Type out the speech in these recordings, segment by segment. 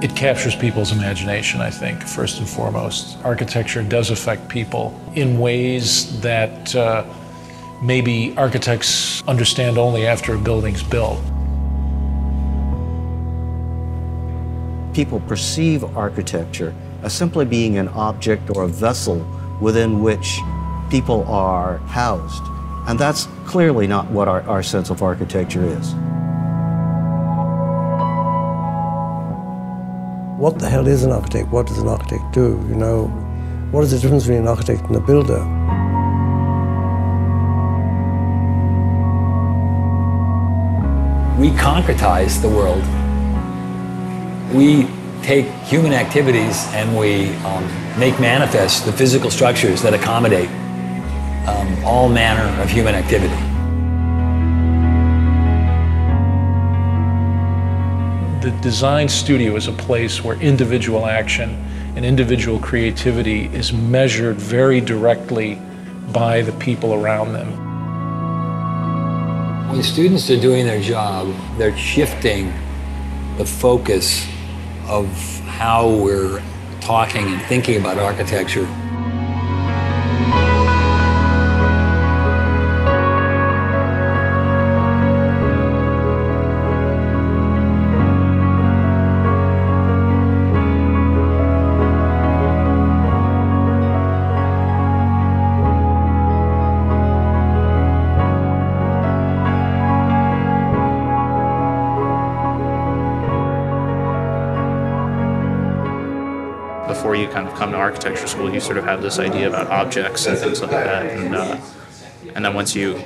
It captures people's imagination, I think, first and foremost. Architecture does affect people in ways that maybe architects understand only after a building's built. People perceive architecture as simply being an object or a vessel within which people are housed. And that's clearly not what our sense of architecture is. What the hell is an architect? What does an architect do? You know, what is the difference between an architect and a builder? We concretize the world. We take human activities and we make manifest the physical structures that accommodate all manner of human activity. The design studio is a place where individual action and individual creativity is measured very directly by the people around them. When students are doing their job, they're shifting the focus of how we're talking and thinking about architecture. Before you kind of come to architecture school, you sort of have this idea about objects and things like that. And then once you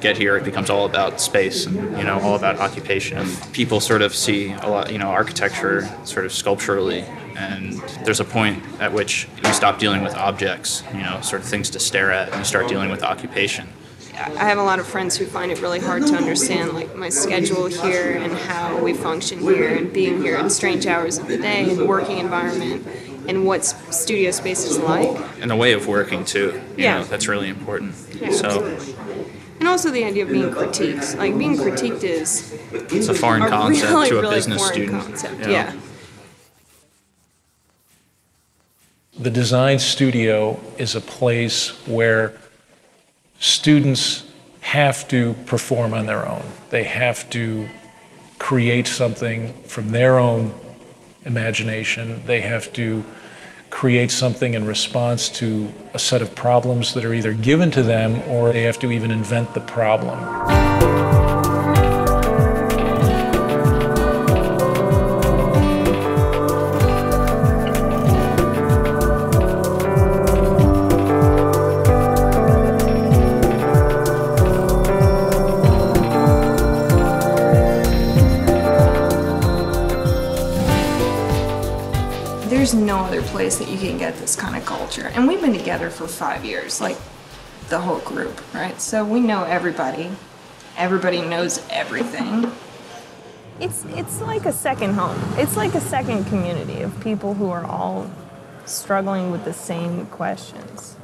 get here, it becomes all about space and, you know, all about occupation. People sort of see a lot, you know, architecture sort of sculpturally. And there's a point at which you stop dealing with objects, you know, sort of things to stare at, and you start dealing with occupation. I have a lot of friends who find it really hard to understand, like, my schedule here and how we function here and being here at strange hours of the day and working environment. And what studio space is like. And the way of working, too. You know, that's really important. Yeah, so. Absolutely. And also the idea of being critiqued. Like, being critiqued is... It's a foreign concept really, to a business student. Concept. Yeah. The design studio is a place where students have to perform on their own. They have to create something from their own imagination. They have to create something in response to a set of problems that are either given to them or they have to even invent the problem. There's no other place that you can get this kind of culture. And we've been together for 5 years, like the whole group, right? So we know everybody. Everybody knows everything. It's like a second home. It's like a second community of people who are all struggling with the same questions.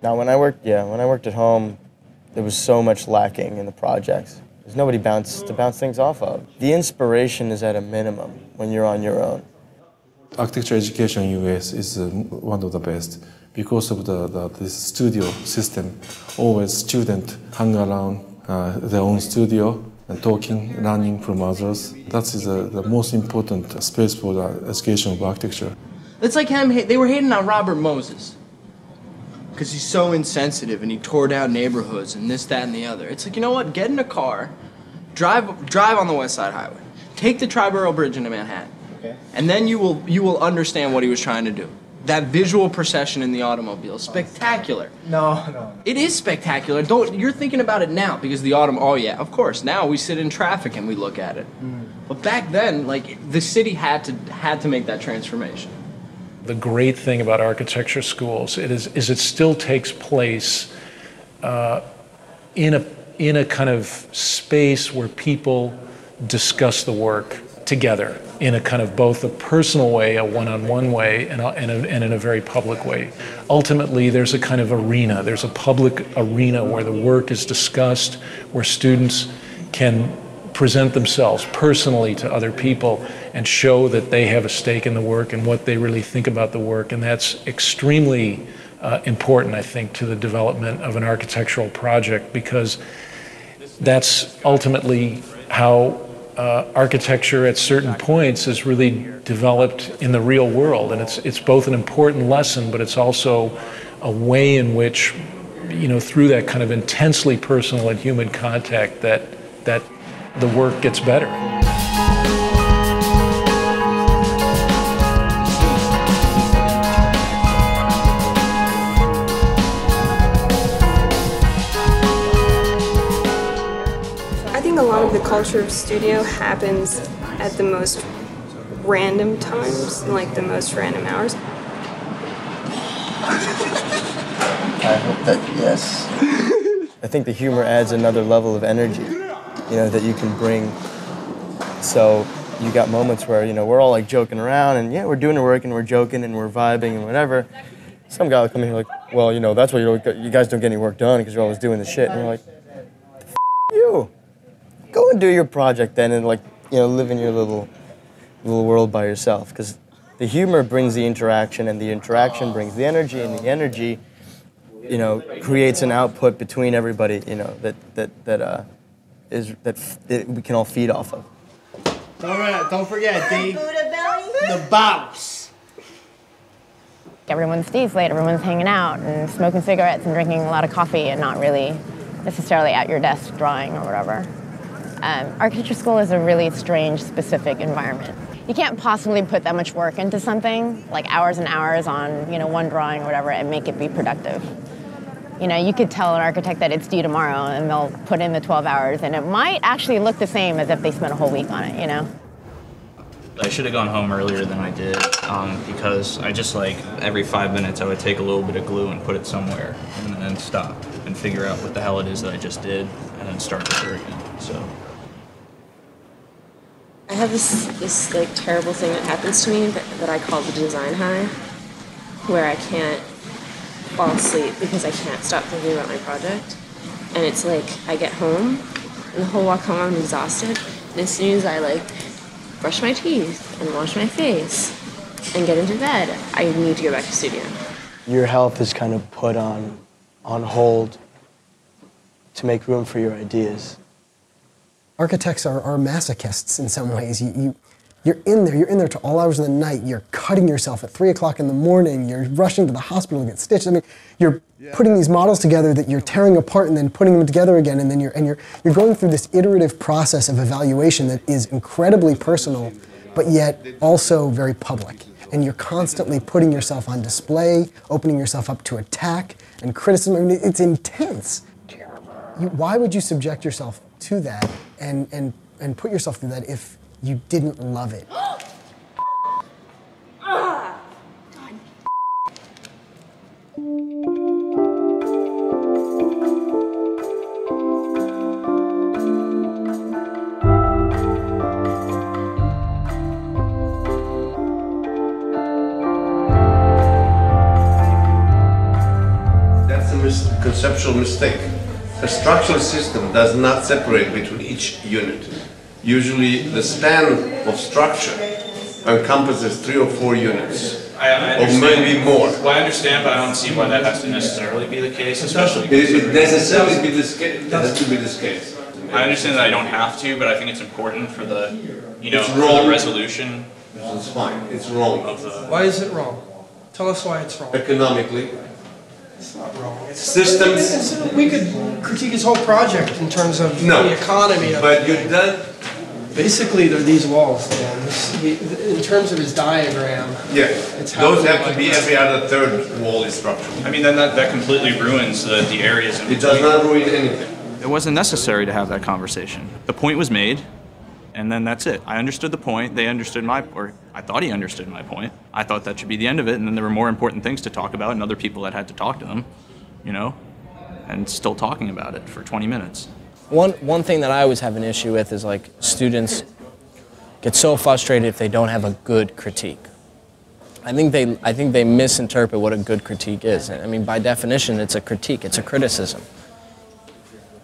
Now, when I worked at home, there was so much lacking in the projects. There's nobody to bounce things off of. The inspiration is at a minimum when you're on your own. Architecture education in the US is one of the best because of this studio system. Always students hang around their own studio and talking, learning from others. That is the most important space for the education of architecture. It's like him, they were hating on Robert Moses because he's so insensitive and he tore down neighborhoods and this, that, and the other. It's like, you know what, get in a car, drive on the West Side Highway, take the Triborough Bridge into Manhattan. And then you will understand what he was trying to do. That visual procession in the automobile, spectacular. No. It is spectacular. You're thinking about it now because oh yeah, of course. Now we sit in traffic and we look at it. Mm. But back then, like, the city had to make that transformation. The great thing about architecture schools is it still takes place in a kind of space where people discuss the work together in a kind of both a personal way, a one-on-one way, and in a very public way. Ultimately, there's a kind of arena, there's a public arena where the work is discussed, where students can present themselves personally to other people and show that they have a stake in the work and what they really think about the work. And that's extremely important, I think, to the development of an architectural project, because that's ultimately how architecture at certain points is really developed in the real world. And it's both an important lesson, but it's also a way in which, you know, through that kind of intensely personal and human contact, that the work gets better. I think a lot of the culture of studio happens at the most random times, like the most random hours. I hope that, yes. I think the humor adds another level of energy, you know, that you can bring. So you got moments where, you know, we're all like joking around and yeah, we're doing the work and we're joking and we're vibing and whatever. Some guy will come in like, well, you know, that's why you guys don't get any work done because you're always doing the shit. And you're like, the f you. Go and do your project then and, like, you know, live in your little world by yourself, because the humor brings the interaction and the interaction brings the energy and the energy, you know, creates an output between everybody, you know, that we can all feed off of. Don't forget, Dave, the bounce. Everyone's deflated, everyone's hanging out and smoking cigarettes and drinking a lot of coffee and not really necessarily at your desk drawing or whatever. Architecture school is a really strange, specific environment. You can't possibly put that much work into something, like hours and hours on, you know, one drawing or whatever, and make it be productive. You know, you could tell an architect that it's due tomorrow and they'll put in the 12 hours and it might actually look the same as if they spent a whole week on it, you know? I should have gone home earlier than I did because I just, like, every 5 minutes I would take a little bit of glue and put it somewhere and then stop and figure out what the hell it is that I just did and then start over again, so. I have this like terrible thing that happens to me that I call the design high, where I can't fall asleep because I can't stop thinking about my project. And it's like I get home and the whole walk home I'm exhausted, and as soon as I like brush my teeth and wash my face and get into bed, I need to go back to studio. Your health is kind of put on hold to make room for your ideas. Architects are masochists in some ways. You're in there to all hours of the night. You're cutting yourself at 3 o'clock in the morning. You're rushing to the hospital to get stitched. I mean, you're putting these models together that you're tearing apart and then putting them together again, and then you're going through this iterative process of evaluation that is incredibly personal, but yet also very public. And you're constantly putting yourself on display, opening yourself up to attack and criticism. I mean, it's intense. Why would you subject yourself to that and put yourself through that if you didn't love it? That's a conceptual mistake. A structural system does not separate between each unit. Usually the span of structure encompasses 3 or 4 units, or maybe more. Well, I understand, but I don't see why that has to necessarily be the case. Especially it necessarily be this case. It has to be this case. I understand that I don't have to, but I think it's important for the, you know, for the resolution. It's fine. It's wrong. Why is it wrong? Tell us why it's wrong. Economically. It's not wrong. It's systems. We could critique his whole project in terms of the economy. But you've done. Basically, they're these walls, man. In terms of his diagram. Yeah. It's how those have to be every other third wall is structural. I mean, then that completely ruins the areas. It does not ruin anything. It wasn't necessary to have that conversation. The point was made, and then that's it. I understood the point. They understood or I thought he understood my point. I thought that should be the end of it, and then there were more important things to talk about and other people that had to talk to them, you know, and still talking about it for 20 minutes. One thing that I always have an issue with is, like, students get so frustrated if they don't have a good critique. I think they misinterpret what a good critique is. I mean, by definition, it's a critique, it's a criticism.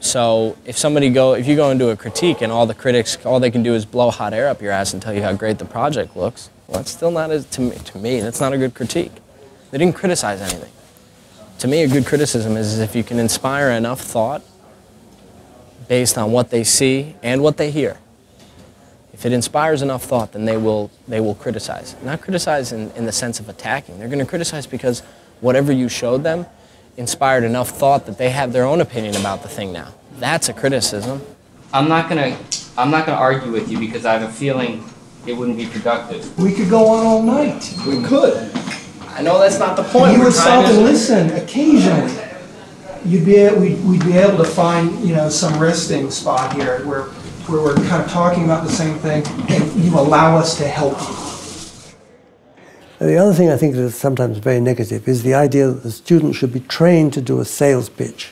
So if somebody if you go into a critique and all the critics, all they can do is blow hot air up your ass and tell you how great the project looks, well, that's still not, to me, that's not a good critique. They didn't criticize anything. To me, a good criticism is if you can inspire enough thought based on what they see and what they hear. If it inspires enough thought, then they will criticize. Not criticize in the sense of attacking. They're going to criticize because whatever you showed them inspired enough thought that they have their own opinion about the thing now. That's a criticism. I'm not gonna argue with you because I have a feeling it wouldn't be productive. We could go on all night. We could. I know that's not the point. You would stop and listen occasionally. We'd be able to find, you know, some resting spot here where we're kind of talking about the same thing and you allow us to help you. The other thing I think that is sometimes very negative is the idea that the student should be trained to do a sales pitch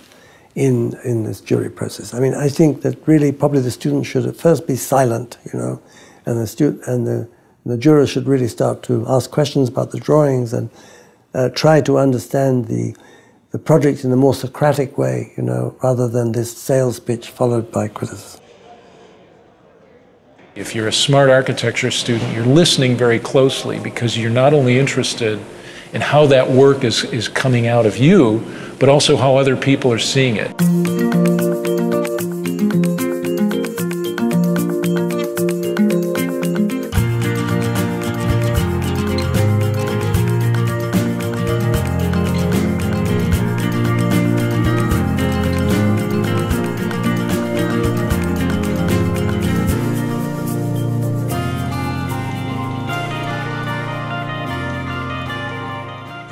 in this jury process. I mean, I think that really probably the student should at first be silent, you know, and the jurors should really start to ask questions about the drawings and try to understand the project in a more Socratic way, you know, rather than this sales pitch followed by criticism. If you're a smart architecture student, you're listening very closely because you're not only interested in how that work is coming out of you, but also how other people are seeing it.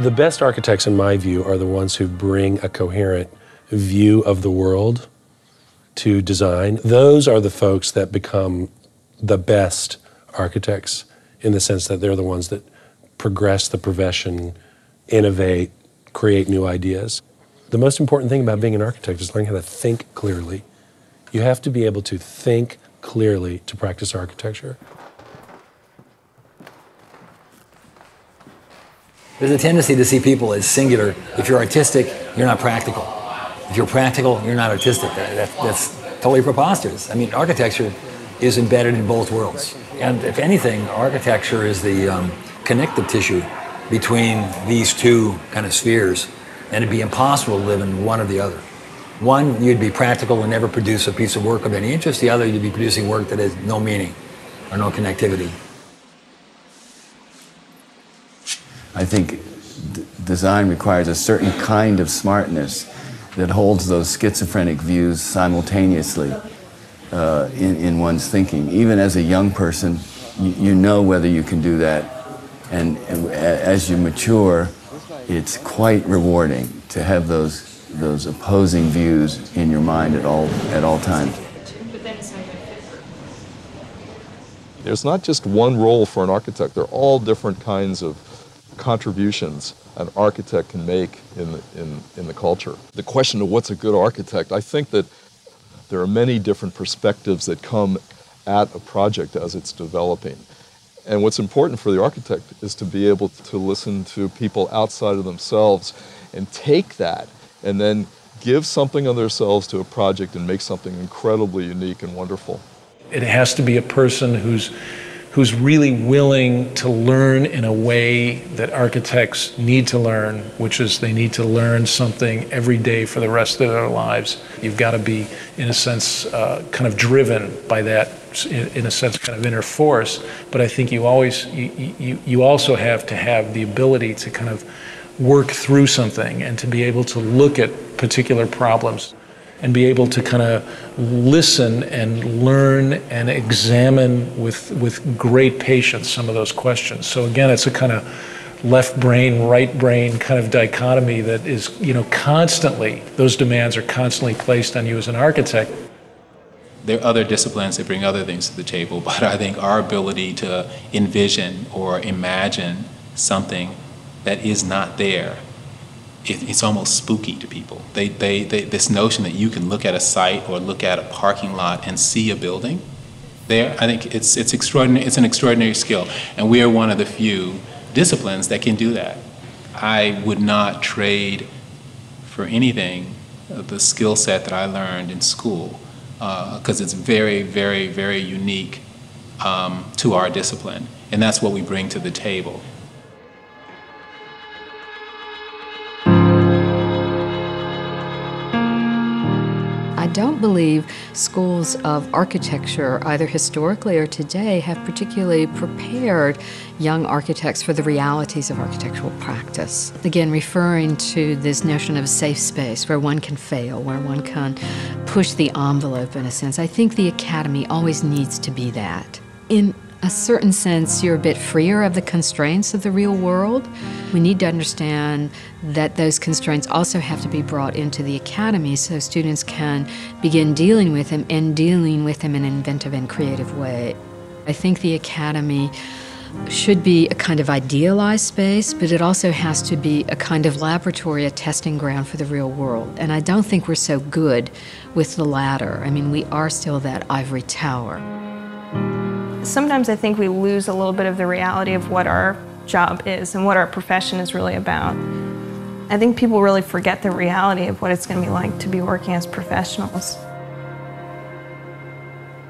The best architects, in my view, are the ones who bring a coherent view of the world to design. Those are the folks that become the best architects in the sense that they're the ones that progress the profession, innovate, create new ideas. The most important thing about being an architect is learning how to think clearly. You have to be able to think clearly to practice architecture. There's a tendency to see people as singular. If you're artistic, you're not practical. If you're practical, you're not artistic. That's totally preposterous. I mean, architecture is embedded in both worlds. And if anything, architecture is the connective tissue between these two kind of spheres. And it'd be impossible to live in one or the other. One, you'd be practical and never produce a piece of work of any interest. The other, you'd be producing work that has no meaning or no connectivity. I think design requires a certain kind of smartness that holds those schizophrenic views simultaneously in one's thinking. Even as a young person, you know whether you can do that. And as you mature, it's quite rewarding to have those opposing views in your mind at all times. There's not just one role for an architect. There are all different kinds of contributions an architect can make in the culture. The question of what's a good architect, I think that there are many different perspectives that come at a project as it's developing. And what's important for the architect is to be able to listen to people outside of themselves and take that and then give something of themselves to a project and make something incredibly unique and wonderful. It has to be a person who's really willing to learn in a way that architects need to learn, which is they need to learn something every day for the rest of their lives. You've got to be, in a sense, kind of driven by that, in a sense, kind of inner force. But I think you also have to have the ability to kind of work through something and to be able to look at particular problems and be able to kind of listen and learn and examine with great patience some of those questions. So again, it's a kind of left brain, right brain kind of dichotomy that is, you know, constantly, those demands are constantly placed on you as an architect. There are other disciplines that bring other things to the table, but I think our ability to envision or imagine something that is not there, it's almost spooky to people. This notion that you can look at a site or look at a parking lot and see a building there, I think it's extraordinary. It's an extraordinary skill, and we are one of the few disciplines that can do that. I would not trade for anything the skill set that I learned in school, because it's very, very, very unique to our discipline. And that's what we bring to the table. I don't believe schools of architecture, either historically or today, have particularly prepared young architects for the realities of architectural practice. Again, referring to this notion of a safe space where one can fail, where one can push the envelope in a sense. I think the academy always needs to be that. In a certain sense, you're a bit freer of the constraints of the real world. We need to understand that those constraints also have to be brought into the academy so students can begin dealing with them and dealing with them in an inventive and creative way. I think the academy should be a kind of idealized space, but it also has to be a kind of laboratory, a testing ground for the real world. And I don't think we're so good with the latter. I mean, we are still that ivory tower. Sometimes I think we lose a little bit of the reality of what our job is and what our profession is really about. I think people really forget the reality of what it's going to be like to be working as professionals.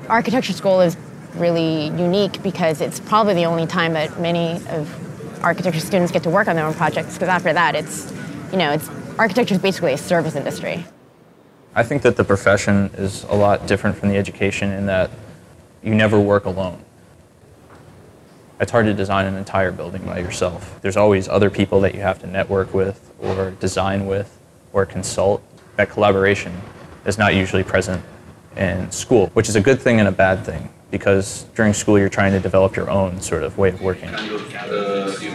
Architecture school is really unique because it's probably the only time that many of architecture students get to work on their own projects, because after that it's, you know, architecture is basically a service industry. I think that the profession is a lot different from the education in that you never work alone. It's hard to design an entire building by yourself. There's always other people that you have to network with or design with or consult. That collaboration is not usually present in school, which is a good thing and a bad thing, because during school you're trying to develop your own sort of way of working. You're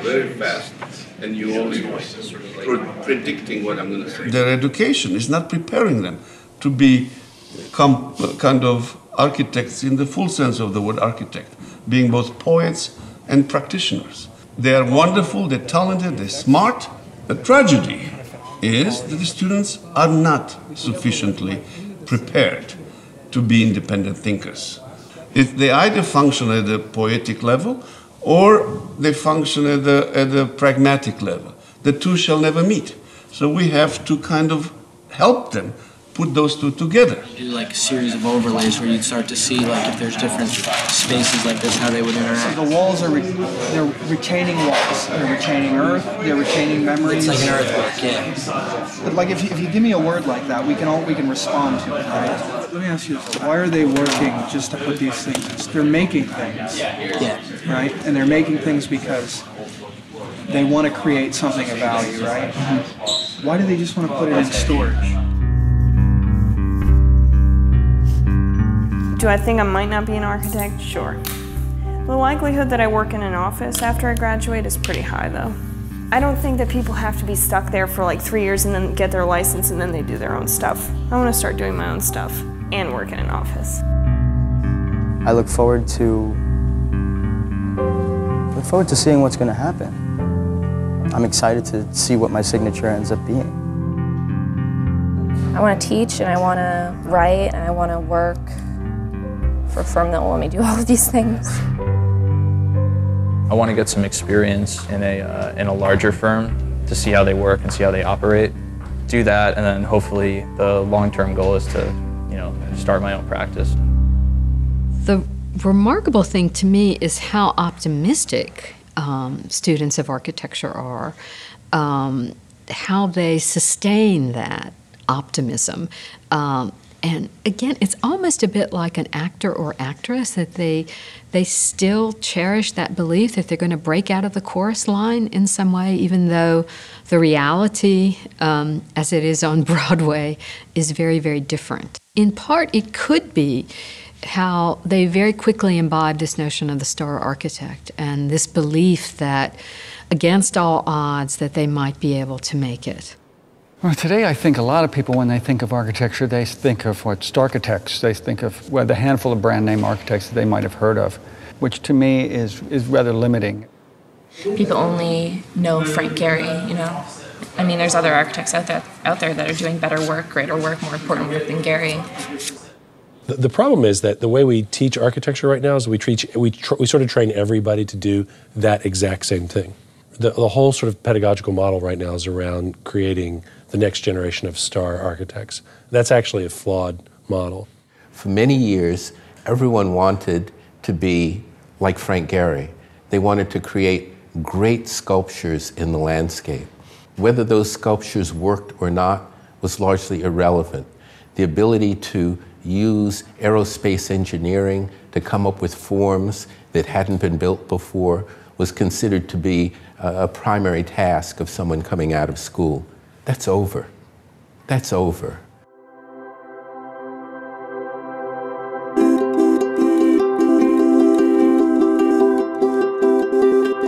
very fast and you only predicting what I'm going to say. Their education is not preparing them to be kind of architects in the full sense of the word architect, being both poets and practitioners. They are wonderful, they're talented, they're smart. The tragedy is that the students are not sufficiently prepared to be independent thinkers. If they either function at the poetic level or they function at the pragmatic level. The two shall never meet. So we have to kind of help them put those two together. Do like a series of overlays where you'd start to see like if there's different spaces like this, how they would interact. So the walls are, they're retaining walls, they're retaining earth, they're retaining memories. It's like an earthwork, yeah. But like if you give me a word like that, we can respond to it, right? Let me ask you this, why are they working just to put these things? They're making things, yeah. Right? And they're making things because they want to create something of value, right? Mm-hmm. Why do they just want to put it in storage? Do I think I might not be an architect? Sure. The likelihood that I work in an office after I graduate is pretty high, though. I don't think that people have to be stuck there for like 3 years and then get their license and then they do their own stuff. I want to start doing my own stuff and work in an office. I look forward to seeing what's going to happen. I'm excited to see what my signature ends up being. I want to teach and I want to write and I want to work for a firm that will let me do all of these things. I want to get some experience in a larger firm to see how they work and see how they operate. Do that, and then hopefully the long-term goal is to, you know, start my own practice. The remarkable thing to me is how optimistic students of architecture are, how they sustain that optimism. And again, it's almost a bit like an actor or actress that they still cherish that belief that they're going to break out of the chorus line in some way, even though the reality as it is on Broadway is very, very different. In part, it could be how they very quickly imbibe this notion of the star architect and this belief that against all odds that they might be able to make it. Well, today I think a lot of people, when they think of architecture, they think of what starchitects, they think of the handful of brand name architects that they might have heard of, which to me is rather limiting. People only know Frank Gehry, you know. I mean, there's other architects out there that are doing better work, greater work, more important work than Gehry. The problem is that the way we teach architecture right now is we sort of train everybody to do that exact same thing. the whole sort of pedagogical model right now is around creating the next generation of star architects. That's actually a flawed model. For many years, everyone wanted to be like Frank Gehry. They wanted to create great sculptures in the landscape. Whether those sculptures worked or not was largely irrelevant. The ability to use aerospace engineering to come up with forms that hadn't been built before was considered to be a primary task of someone coming out of school. That's over. That's over.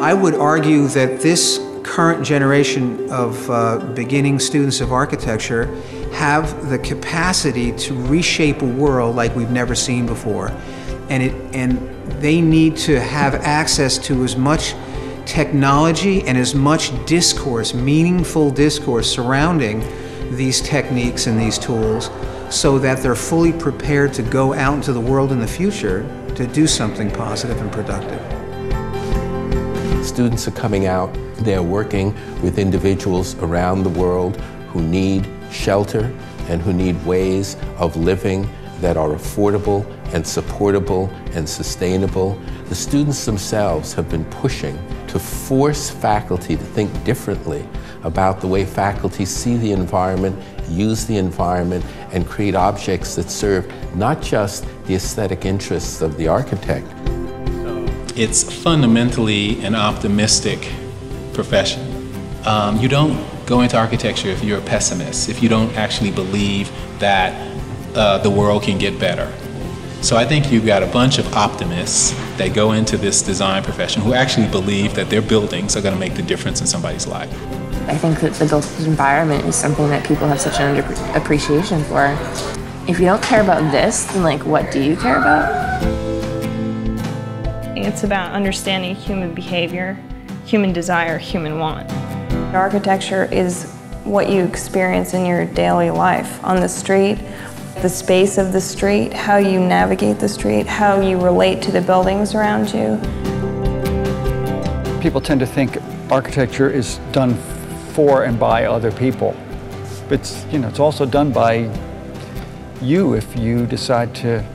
I would argue that this current generation of beginning students of architecture have the capacity to reshape a world like we've never seen before. And they need to have access to as much technology and as much discourse, meaningful discourse surrounding these techniques and these tools so that they're fully prepared to go out into the world in the future to do something positive and productive. Students are coming out, they're working with individuals around the world who need shelter and who need ways of living that are affordable and supportable and sustainable. The students themselves have been pushing to force faculty to think differently about the way faculty see the environment, use the environment, and create objects that serve not just the aesthetic interests of the architect. It's fundamentally an optimistic profession. You don't go into architecture if you're a pessimist, if you don't actually believe that the world can get better. So I think you've got a bunch of optimists that go into this design profession who actually believe that their buildings are going to make the difference in somebody's life. I think that the built environment is something that people have such an underappreciation for. If you don't care about this, then like what do you care about? It's about understanding human behavior, human desire, human want. Architecture is what you experience in your daily life, on the street, the space of the street, how you navigate the street, how you relate to the buildings around you. People tend to think architecture is done for and by other people. It's also done by you if you decide to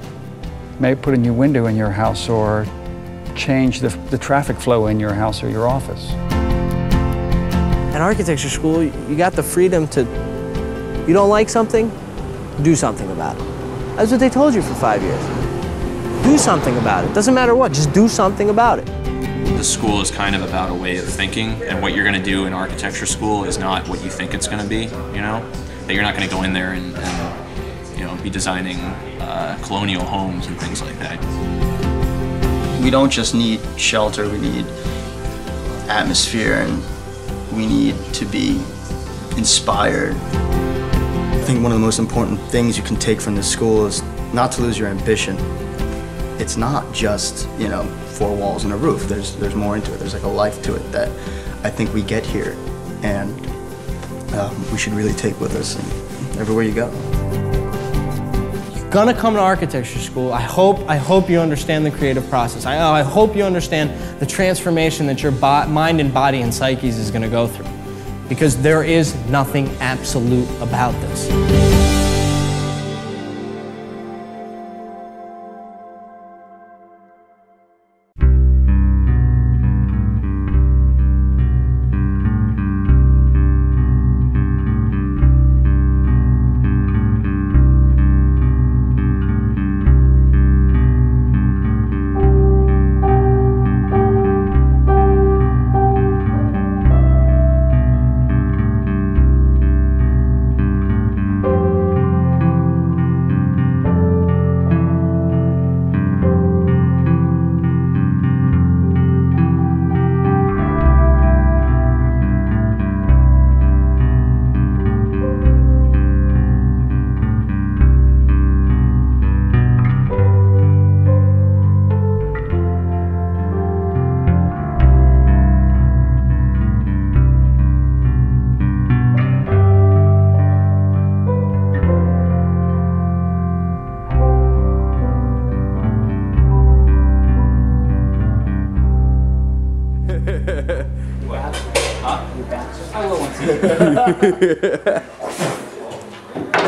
maybe put a new window in your house or change the traffic flow in your house or your office. At architecture school, you got the freedom to, you don't like something, do something about it. That's what they told you for 5 years. Do something about it. Doesn't matter what, just do something about it. The school is kind of about a way of thinking, and what you're going to do in architecture school is not what you think it's going to be, you know? That you're not going to go in there and you know, be designing colonial homes and things like that. We don't just need shelter, we need atmosphere, and we need to be inspired. I think one of the most important things you can take from this school is not to lose your ambition. It's not just, you know, 4 walls and a roof. There's more into it. There's like a life to it that I think we get here, and we should really take with us everywhere you go. Gonna come to architecture school, I hope you understand the creative process. I hope you understand the transformation that your mind and body and psyches is gonna go through. Because there is nothing absolute about this.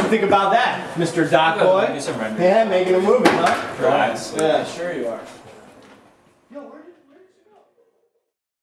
Think about that, Mr. Doc Boy. Yeah, making a movie, huh? Right. Yeah, sure you are. Yo, where did